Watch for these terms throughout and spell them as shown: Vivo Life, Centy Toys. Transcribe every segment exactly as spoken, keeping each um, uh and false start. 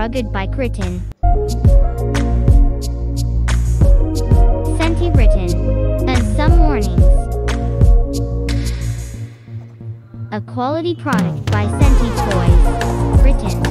Rugged bike written. Centy written. And some warnings. A quality product by Centy Toys. Written.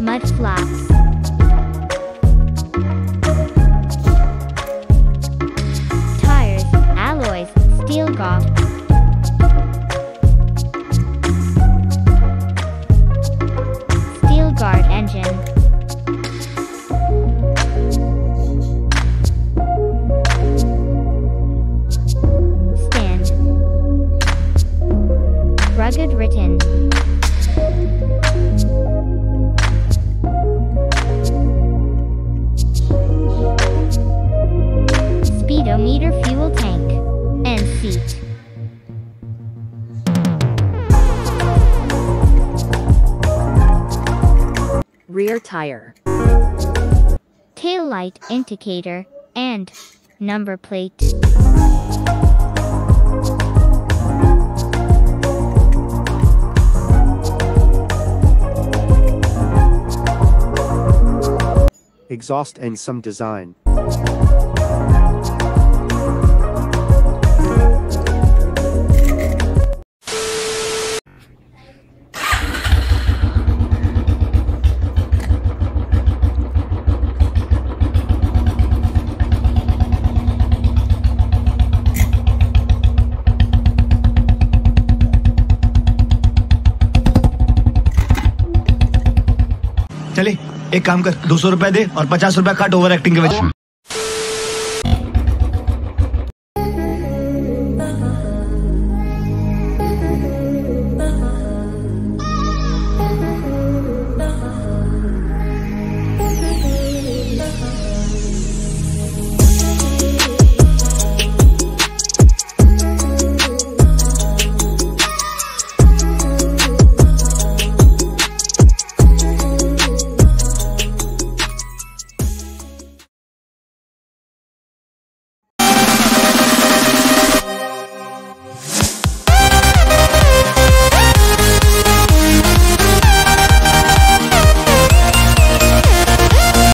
Mud flaps. Tires, alloys, steel gauze. Steel guard engine. Stand. Rugged written. Meter fuel tank and seat. Rear tire. Tail light indicator and number plate. Exhaust and some design. चले एक काम कर दो सौ रुपए दे और पचास रुपए काट ओवर एक्टिंग के वजह से।